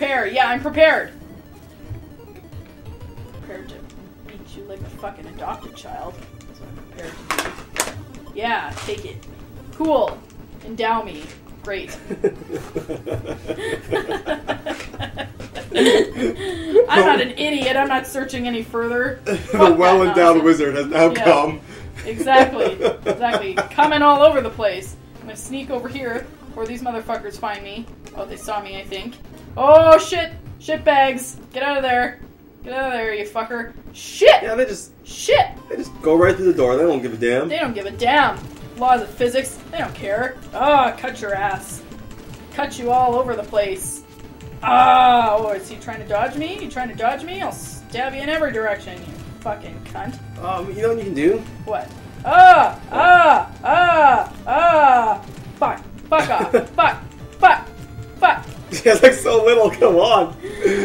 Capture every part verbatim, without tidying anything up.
Prepare. Yeah, I'm prepared. Prepared to beat you like a fucking adopted child. That's what I'm prepared to do. Yeah, take it. Cool. Endow me. Great. I'm not an idiot. I'm not searching any further. The well-endowed wizard has now yeah. come. Exactly. Exactly. Coming all over the place. I'm going to sneak over here before these motherfuckers find me. Oh, they saw me, I think. Oh, shit. Shit bags. Get out of there. Get out of there, you fucker. Shit. Yeah, they just... Shit. They just go right through the door. They don't give a damn. They don't give a damn. Laws of physics. They don't care. Ah, oh, cut your ass. Cut you all over the place. Ah, oh, is he trying to dodge me? You trying to dodge me? I'll stab you in every direction, you fucking cunt. Um, you know what you can do? What? Ah! Ah! Ah! Ah! Fuck! Fuck off! Fuck! Fuck! Fuck! She has like so little, come on!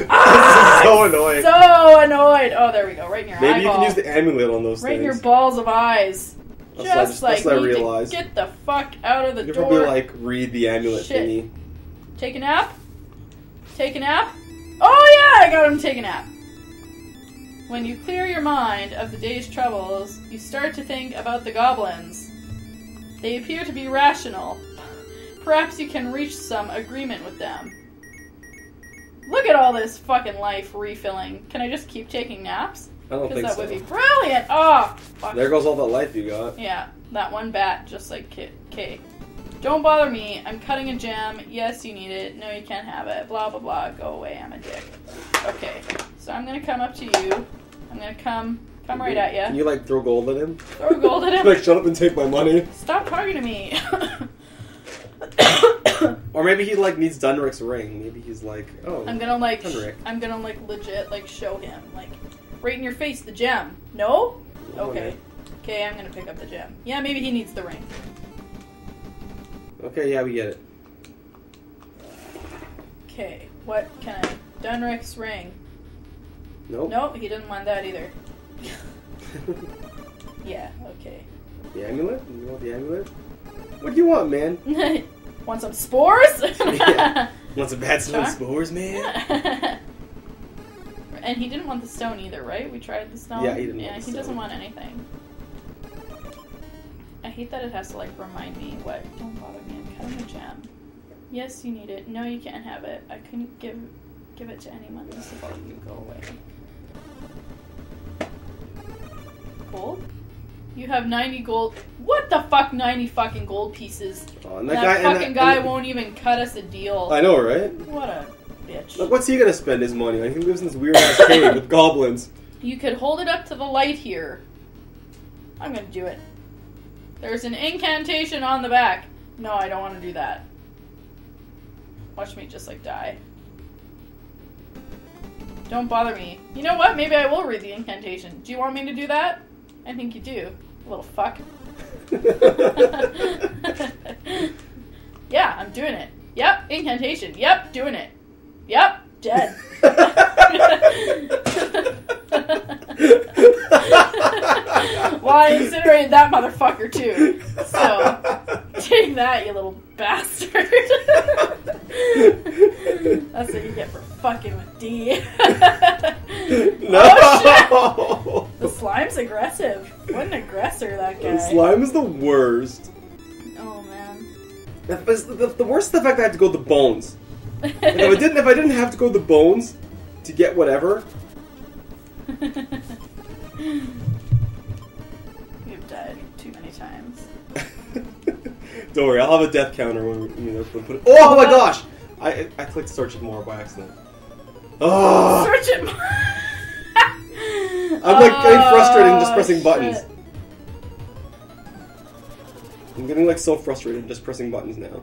Ah! This is so annoying. So annoyed! Oh, there we go, right in your Maybe eyeball. Maybe you can use the amulet on those right things. Right in your balls of eyes. Just like I realized. Get the fuck out of the door. You could probably like read the amulet Shit. thingy. Take a nap? Take a nap? Oh yeah, I got him to take a nap. When you clear your mind of the day's troubles, you start to think about the goblins. They appear to be rational. Perhaps you can reach some agreement with them. Look at all this fucking life refilling. Can I just keep taking naps? I don't think so. Because that would be brilliant! Oh, fuck. There goes all that life you got. Yeah, that one bat, just like Kay. Don't bother me. I'm cutting a gem. Yes, you need it. No, you can't have it. Blah, blah, blah. Go away. I'm a dick. Okay. So I'm going to come up to you. I'm going to come come right at you. Can you, like, throw gold at him? Throw gold at him? Like, shut up and take my money. Stop talking to me. Or maybe he, like, needs Dunric's ring. Maybe he's like, oh, I'm going to, like, Dunric. I'm going to, like, legit, like, show him. Like, right in your face, the gem. No? Okay. Okay, I'm going to pick up the gem. Yeah, maybe he needs the ring. Okay, yeah, we get it. Okay, what can I... Dunric's ring. Nope. Nope, he didn't want that either. Yeah, okay. The amulet? You want the amulet? What do you want, man? Want some spores? Yeah. Want some bad smelling spores, man? And he didn't want the stone either, right? We tried the stone? Yeah, he didn't yeah, want the stone. Yeah, he doesn't want anything. I hate that it has to, like, remind me what... Don't bother me, I'm cutting a gem. Yes, you need it. No, you can't have it. I couldn't give give it to anyone. This is all you go away. Gold? You have ninety gold... What the fuck, ninety fucking gold pieces? Oh, and that, and that guy, fucking and that, guy and won't even cut us a deal. I know, right? What a bitch. Like, what's he gonna spend his money on? He lives in this weird-ass cave with goblins. You could hold it up to the light here. I'm gonna do it. There's an incantation on the back. No, I don't want to do that. Watch me just, like, die. Don't bother me. You know what? Maybe I will read the incantation. Do you want me to do that? I think you do. Little fuck. Yeah, I'm doing it. Yep, incantation. Yep, doing it. Yep, dead. Well, I incinerated that motherfucker too. So take that, you little bastard. That's what you get for fucking with D. No. Oh, shit. The slime's aggressive. What an aggressor that guy. The slime is the worst. Oh man. That, the, the worst is the fact that I had to go to the bones. Like, if I didn't, if I didn't have to go to the bones to get whatever. You've died too many times. Don't worry, I'll have a death counter when we, you know, when put it. Oh, oh my gosh! I I clicked search it more by accident. Oh. Search it more. I'm like getting frustrated and just pressing oh, buttons. I'm getting like so frustrated just pressing buttons now.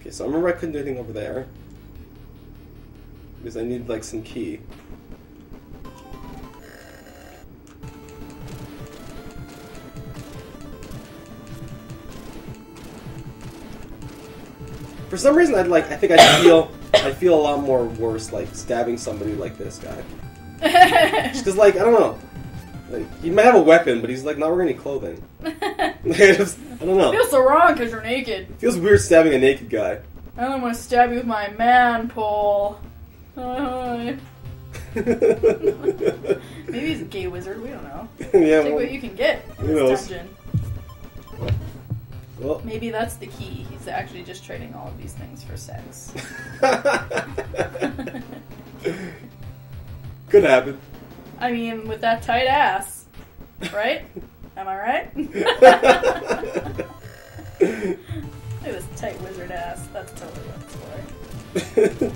Okay, so I remember I couldn't do anything over there. Because I need like some key. For some reason, I'd like. I think I feel. I feel a lot more worse like stabbing somebody like this guy. Just because, like, I don't know. Like, he might have a weapon, but he's like not wearing any clothing. Like, I, just, I don't know. It feels so wrong because you're naked. It feels weird stabbing a naked guy. And I'm gonna stab you with my man pole. Hi. Maybe he's a gay wizard, we don't know. Yeah, take well, what you can get in this dungeon. Well. Maybe that's the key. He's actually just trading all of these things for sex. Could happen. I mean, with that tight ass. Right? Am I right? Look at this tight wizard ass. That's totally what it's for.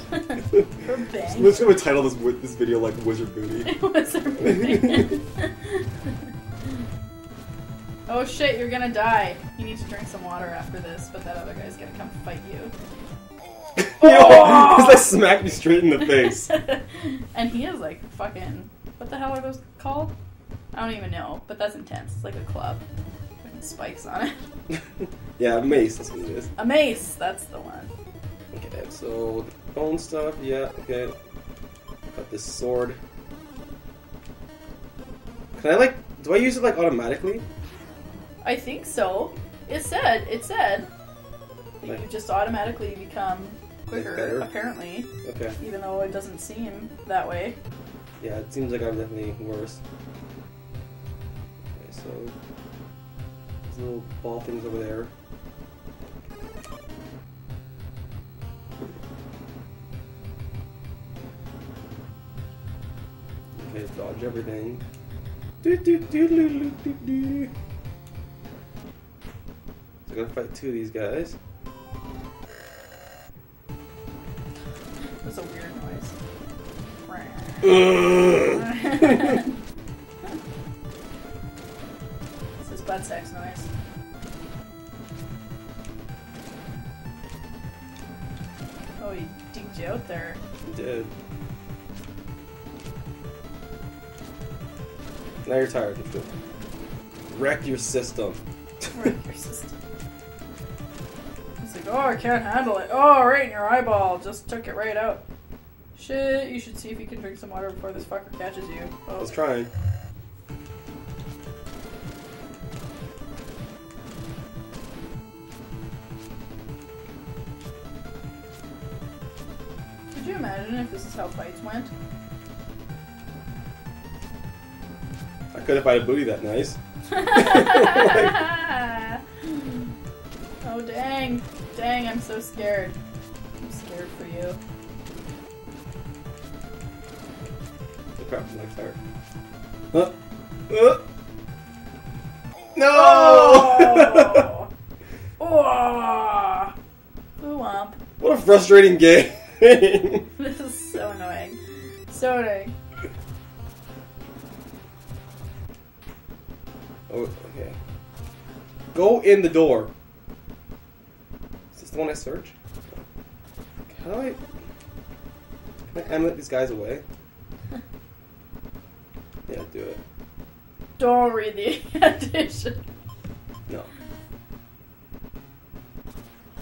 For bang. Let's go title this, this video like Wizard Booty. Wizard Booty. Oh shit, you're gonna die. You need to drink some water after this, but that other guy's gonna come fight you. Yo, because that smacked me straight in the face. And he is like fucking, what the hell are those called? I don't even know, but that's intense. It's like a club. With spikes on it. Yeah, a mace, that's what it is. A mace, that's the one. Okay, so the bone stuff, yeah, okay. Got this sword. Can I like, do I use it like automatically? I think so. It said, it said that like, you just automatically become quicker, like apparently. Okay. Even though it doesn't seem that way. Yeah, it seems like I'm definitely worse. Okay, so these little ball things over there. Okay, dodge everything. Do do do do do do do. I'm gonna fight two of these guys. That's a weird noise. This is butt sex noise. Oh, he digged you out there. He did. Now you're tired. Wreck your system. Wreck your system. Like, oh, I can't handle it. Oh, right in your eyeball. Just took it right out. Shit, you should see if you can drink some water before this fucker catches you. Oh. I was trying. Could you imagine if this is how fights went? I could if I had a booty that nice. Like, oh dang, dang, I'm so scared. I'm scared for you. The crap's like fire. Huh? Huh? No! Oh! Oh! Womp. What a frustrating game. This is so annoying. So annoying. Oh, okay. Go in the door. The one I search? How do I... Can I amulet these guys away? Yeah, do it. Don't read the addition. No.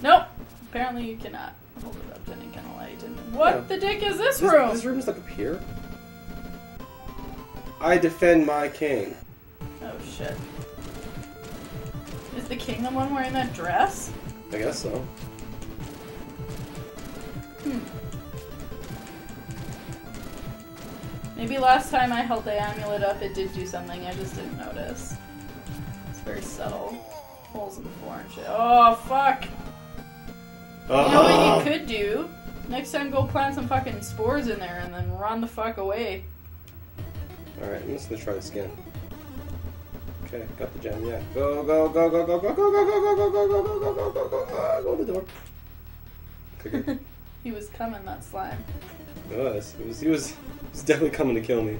Nope! Apparently you cannot hold it up to any kind of light. And what yeah. the dick is this, this room? This room is like up here. I defend my king. Oh shit. Is the king the one wearing that dress? I guess so. Hmm. Maybe last time I held the amulet up, it did do something, I just didn't notice. It's very subtle. Holes in the floor and shit. Oh, fuck! Uh-huh. You know what you could do? Next time go plant some fucking spores in there and then run the fuck away. Alright, I'm just gonna try this again. Okay, got the gem, yeah. Go, go, go, go, go, go, go, go, go, go, go, go, go, go, go, go, go, go, go, the door. Okay. He was coming, that slime. It was. It was, he was, he was definitely coming to kill me.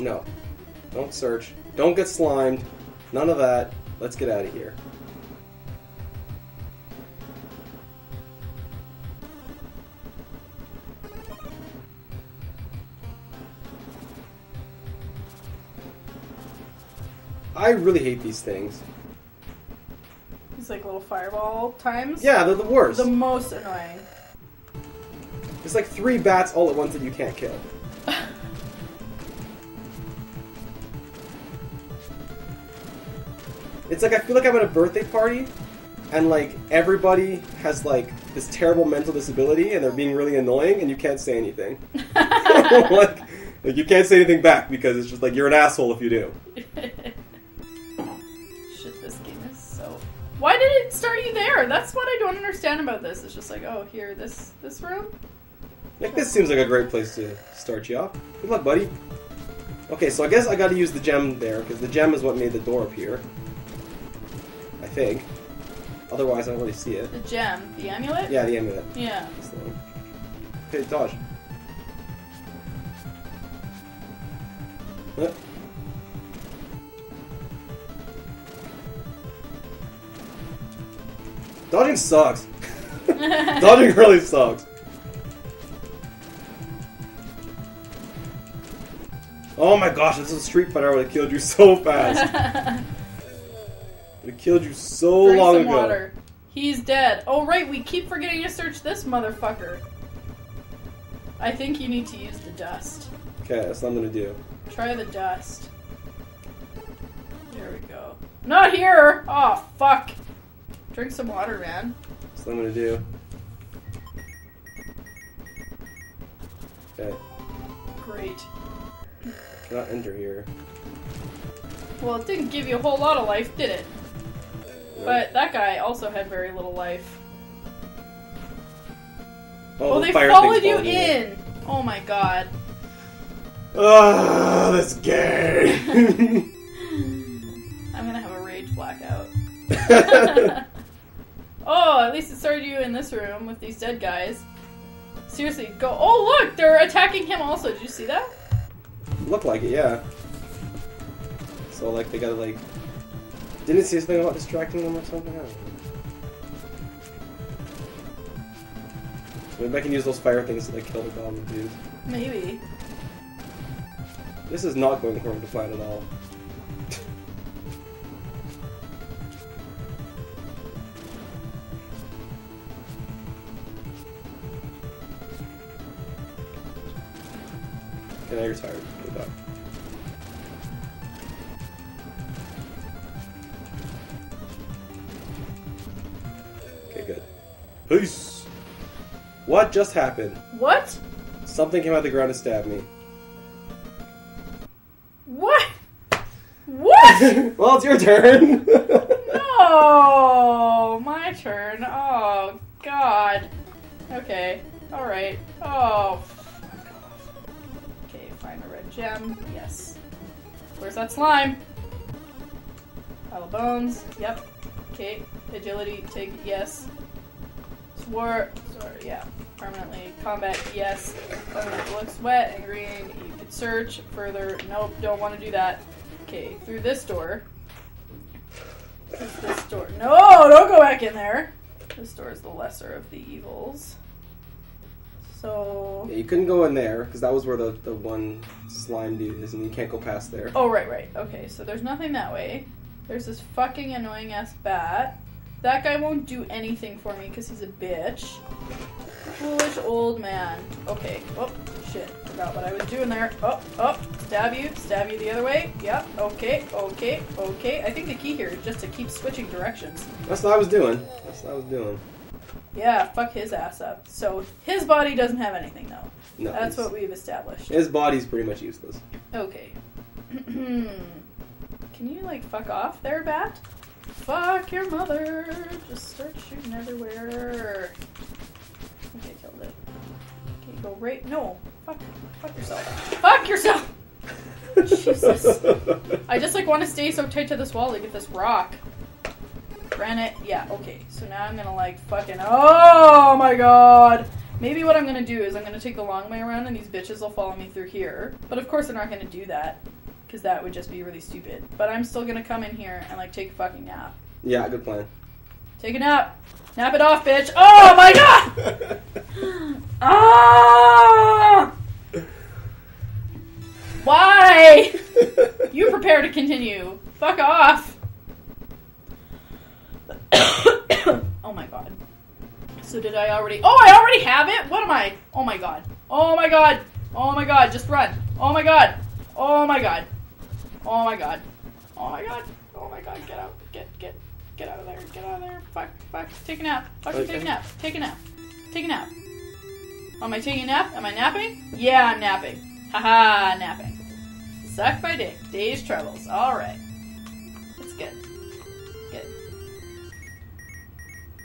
No. Don't search. Don't get slimed. None of that. Let's get out of here. I really hate these things. These like little fireball times? Yeah, they're the worst. The most annoying. It's like three bats all at once that you can't kill. It's like I feel like I'm at a birthday party, and like everybody has like this terrible mental disability, and they're being really annoying, and you can't say anything. like, like you can't say anything back because it's just like you're an asshole if you do. Shit, this game is so. Why did it start you there? That's what I don't understand about this. It's just like, oh, here, this this room. Like this seems like a great place to start you off. Good luck, buddy. Okay, so I guess I gotta use the gem there, because the gem is what made the door appear. I think. Otherwise, I don't really see it. The gem? The amulet? Yeah, the amulet. Yeah. Okay, dodge. Huh. Dodging sucks. Dodging really sucks. Oh my gosh, this is a Street Fighter would have killed you so fast. It killed you so Drink long some ago. Water. He's dead. Oh right, we keep forgetting to search this motherfucker. I think you need to use the dust. Okay, that's what I'm gonna do. Try the dust. There we go. Not here! Oh fuck. Drink some water, man. That's what I'm gonna do. Okay. Great. Cannot enter here. Well, it didn't give you a whole lot of life, did it? No. But that guy also had very little life. Oh, oh the they followed you in! Oh my god. Ugh, that's gay! I'm gonna have a rage blackout. Oh, at least it started you in this room with these dead guys. Seriously, go- Oh look! They're attacking him also, did you see that? Looked like it, yeah. So like they gotta like didn't it say something about distracting them or something? I don't know. So maybe I can use those fire things to like kill the goblin dudes. Maybe. This is not going home to fight at all. Okay, now you're tired. Go back. Okay, good. Peace! What just happened? What? Something came out of the ground and stabbed me. What? What? Well, it's your turn! No! My turn. Oh, God. Okay. Alright. Oh, find a red gem. Yes. Where's that slime? Hollow bones. Yep. Okay. Agility. Take. Yes. Swar. Sorry. Yeah. Permanently. Combat. Yes. Permanent. Looks wet and green. You could search further. Nope. Don't want to do that. Okay. Through this door. This, this door. No! Don't go back in there! This door is the lesser of the evils. So... Yeah, you couldn't go in there, because that was where the, the one slime dude is, and you can't go past there. Oh, right, right. Okay, so there's nothing that way. There's this fucking annoying-ass bat. That guy won't do anything for me, because he's a bitch. Foolish old man. Okay. Oh, shit. Forgot what I was doing there. Oh, oh. Stab you. Stab you the other way. Yep. Yeah. Okay, okay, okay. I think the key here is just to keep switching directions. That's what I was doing. That's what I was doing. Yeah, fuck his ass up. So, his body doesn't have anything, though. No. That's what we've established. His body's pretty much useless. Okay. Can you, like, fuck off there, bat? Fuck your mother! Just start shooting everywhere. Okay, killed it. Okay, go right... No! Fuck. Fuck yourself. Fuck yourself! Jesus. I just, like, want to stay so tight to this wall to get this rock. Granite, yeah, okay. So now I'm gonna like fucking. Oh my god! Maybe what I'm gonna do is I'm gonna take the long way around and these bitches will follow me through here. But of course they're not gonna do that, because that would just be really stupid. But I'm still gonna come in here and like take a fucking nap. Yeah, good plan. Take a nap! Nap it off, bitch! Oh my god! Ah! Why? You prepare to continue. Fuck off! Oh my god. So did I already- Oh, I already have it? What am I? Oh my god. Oh my god. Oh my god. Just run. Oh my god. Oh my god. Oh my god. Oh my god! Oh my god! Get out! Get get get out of there! Get out of there! Fuck! Fuck! Take a nap! Fuck! Okay. Take a nap! Take a nap! Take a nap! Oh, am I taking a nap? Am I napping? Yeah, I'm napping. Haha, napping. Suck my dick. Day's troubles. All right. That's good. Good.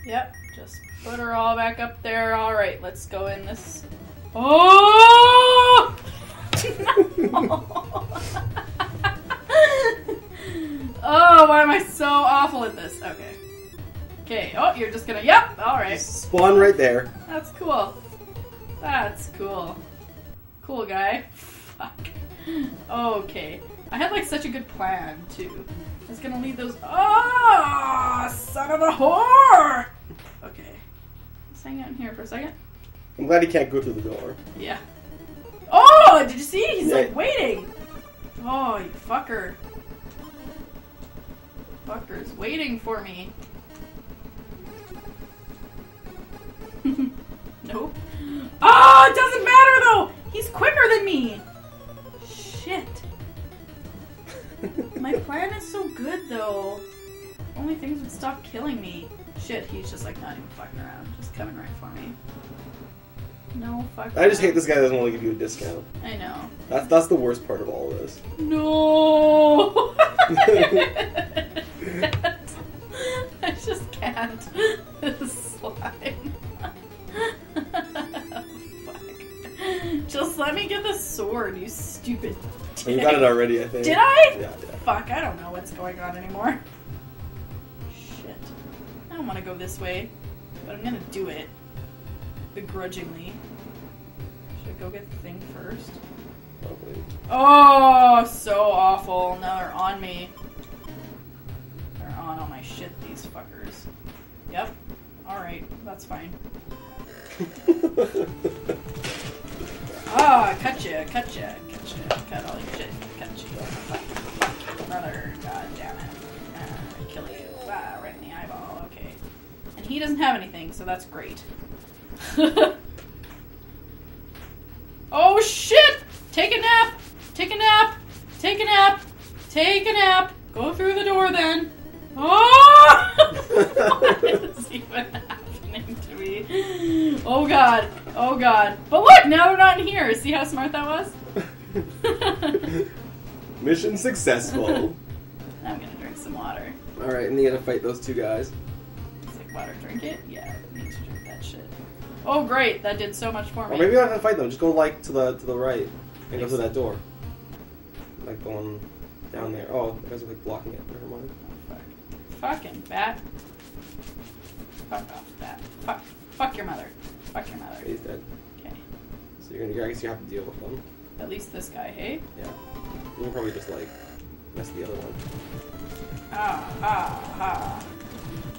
Yep. Just put her all back up there. All right. Let's go in this. Oh! Oh, why am I so awful at this? Okay. Okay. Oh, you're just gonna. Yep. All right. Just spawn right there. That's cool. That's cool. Cool guy. Fuck. Okay. I had like such a good plan too. I was gonna leave those. Oh, son of a whore! Okay. Let's hang out in here for a second. I'm glad he can't go through the door. Yeah. Oh, did you see? He's yeah. like waiting. Oh, you fucker. Fucker's waiting for me. Nope. Oh, it doesn't matter though! He's quicker than me! Shit. My plan is so good though. Only things would stop killing me. Shit, he's just like not even fucking around. Just coming right for me. No fucking. I just hate this guy doesn't want to give you a discount. I know. That's, that's the worst part of all of this. No! I just can't. This slime. Just let me get the sword, you stupid dick. You got it already, I think. Did I? Yeah, yeah. Fuck, I don't know what's going on anymore. Shit. I don't want to go this way, but I'm going to do it. Begrudgingly. Should I go get the thing first? Probably. Oh, so awful. Now they're on me. They're on all my shit, these fuckers. Yep. Alright, that's fine. Ah, oh, cut ya, cut ya, cut ya, cut all your shit, cut you, fuck, fuck your brother, god damn it, ah, kill you, ah, right in the eyeball, okay. And he doesn't have anything, so that's great. Oh shit! Take a nap, take a nap, take a nap, take a nap, go through the door then. Oh! What is even happening to me? Oh god. Oh god. But look, now they're not in here. See how smart that was? Mission successful. I'm gonna drink some water. Alright, and you gotta fight those two guys. It's like water, drink it? Yeah, I need to drink that shit. Oh great, that did so much for me. Or maybe not gonna fight them, just go like to the to the right and go to that door. Like the one down there. Oh, the guys are like blocking it, never mind. Oh, fuck. Fucking bat. Fuck off bat. Fuck fuck your mother. Fuck your mother. Okay, he's dead. Okay. So you're gonna, I guess you have to deal with them. At least this guy, hey? Yeah. We'll probably just like mess the other one. Ah, ah, ah.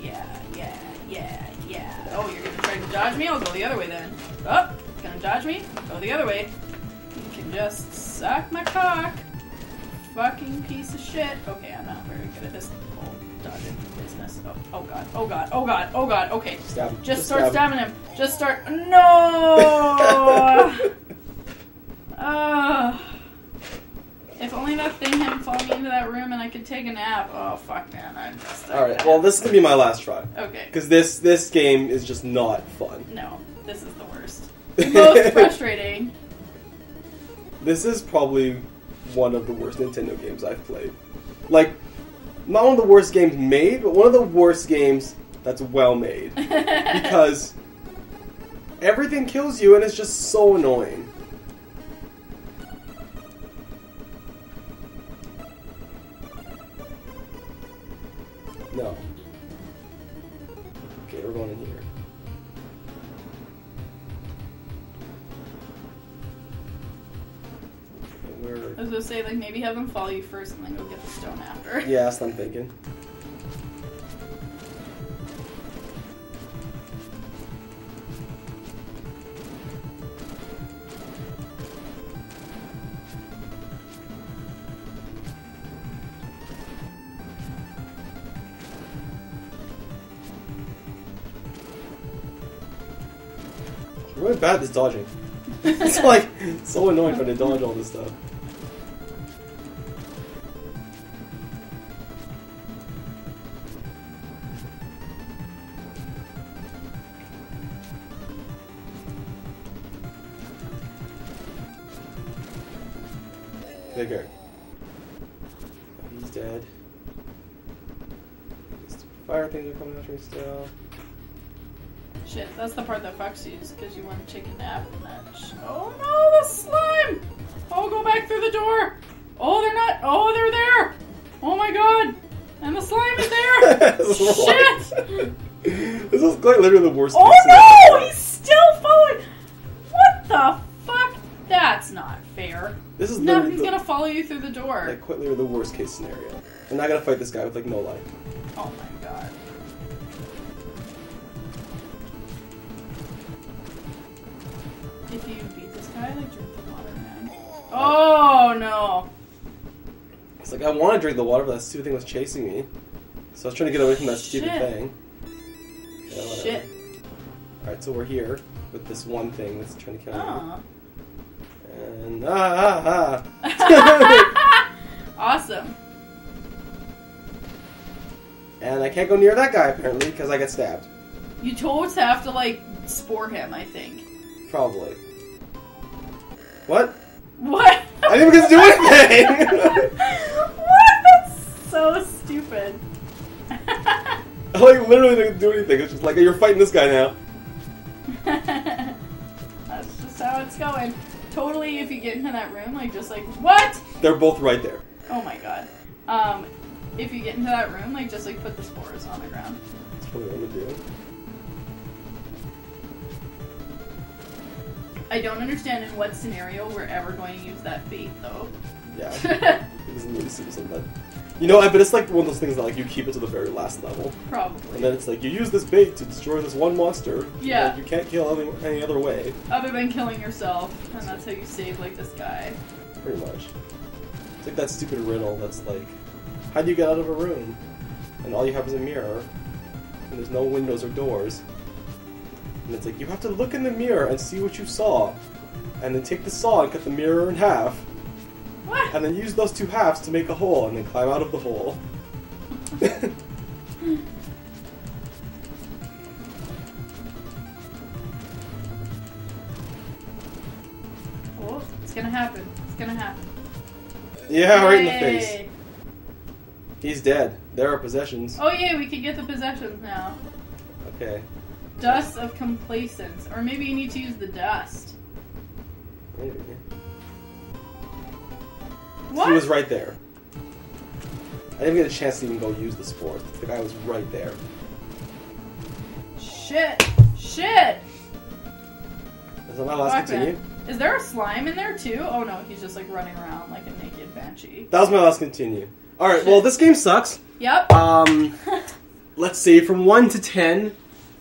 Yeah, yeah, yeah, yeah. Oh, you're gonna try to dodge me? I'll go the other way then. Oh, gonna dodge me? Go the other way. You can just suck my cock. Fucking piece of shit. Okay, I'm not very good at this whole dodging business. Oh, oh god, oh god, oh god, oh god, okay. Stab him. Just, just start stab him. stabbing him. Just start. No! uh, if only that thing hadn't fallen into that room and I could take a nap. Oh fuck, man, I'm just. Alright, well, this is gonna be my last try. Okay. Because this, this game is just not fun. No, this is the worst. Most frustrating. This is probably one of the worst Nintendo games I've played. Like, not one of the worst games made, but one of the worst games that's well made. Because everything kills you and it's just so annoying. No. Okay, we're going in here. I was gonna say, like, maybe have them follow you first and then go get the stone after. Yeah, that's what I'm thinking. I'm really bad at this dodging. It's like, so annoying trying to dodge all this stuff. bigger. He's dead. Fire things are coming after me still. Shit, that's the part that fucks you, because you want to take a nap and that sh oh no, the slime! Oh, go back through the door! Oh, they're not- oh, they're there! Oh my god! And the slime is there! Shit! This is like literally the worst oh no! He's still following- What the fuck? That's not fair. This is no, he's the, gonna follow you through the door. Like, quite literally the worst case scenario. And I gotta fight this guy with like no life. Oh my god. If you beat this guy, like, drink the water, man. Oh no! It's like, I want to drink the water, but that stupid thing was chasing me. So I was trying to get away from that stupid Shit. thing. Yeah, Shit. Alright, so we're here with this one thing that's trying to kill uh. me. And. Ah, ah, ah. Awesome. And I can't go near that guy, apparently, because I get stabbed. You told to have to, like, spore him, I think. Probably. What? What? I didn't even do anything! What? That's so stupid. I, like, literally didn't do anything. It's just like, you're fighting this guy now. That's just how it's going. Totally, if you get into that room, like, just like, what? They're both right there. Oh my god. Um... If you get into that room, like, just, like, put the spores on the ground. That's what I'm gonna do. I don't understand in what scenario we're ever going to use that bait, though. Yeah. It doesn't really seem so bad. You know, I bet it's, like, one of those things that, like, you keep it to the very last level. Probably. And then it's like, you use this bait to destroy this one monster. Yeah. Like, you can't kill any, any other way. Other than killing yourself, and that's how you save, like, this guy. Pretty much. It's like that stupid riddle that's, like... How do you get out of a room? And all you have is a mirror, and there's no windows or doors. And it's like, you have to look in the mirror and see what you saw, and then take the saw and cut the mirror in half. What? And then use those two halves to make a hole, and then climb out of the hole. Oh, it's gonna happen. It's gonna happen. Yeah, right in the face. He's dead. There are possessions. Oh yeah, we can get the possessions now. Okay. Dust of Complacence. Or maybe you need to use the dust. Maybe. What? He was right there. I didn't get a chance to even go use the spores. The guy was right there. Shit. Shit! Is that my last continue? Is there a slime in there too? Oh no, he's just like running around like a naked banshee. That was my last continue. Alright, well, this game sucks. Yep. Um, let's see, from one to ten,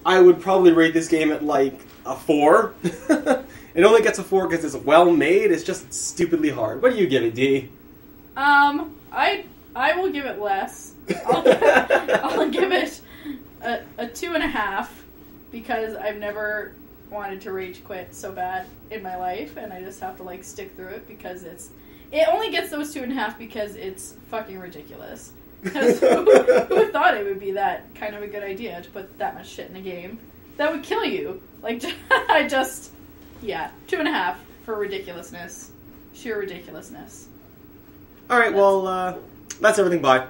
I would probably rate this game at, like, a four. It only gets a four because it's well-made, it's just stupidly hard. What do you give it, D? Um, I I will give it less. I'll, I'll give it a, a two and a half, because I've never wanted to rage quit so bad in my life, and I just have to, like, stick through it because it's... It only gets those two and a half because it's fucking ridiculous. Because who, who thought it would be that kind of a good idea to put that much shit in a game? That would kill you. Like, I just... Yeah, two and a half for ridiculousness. Sheer ridiculousness. Alright, well, uh, that's everything. Bye.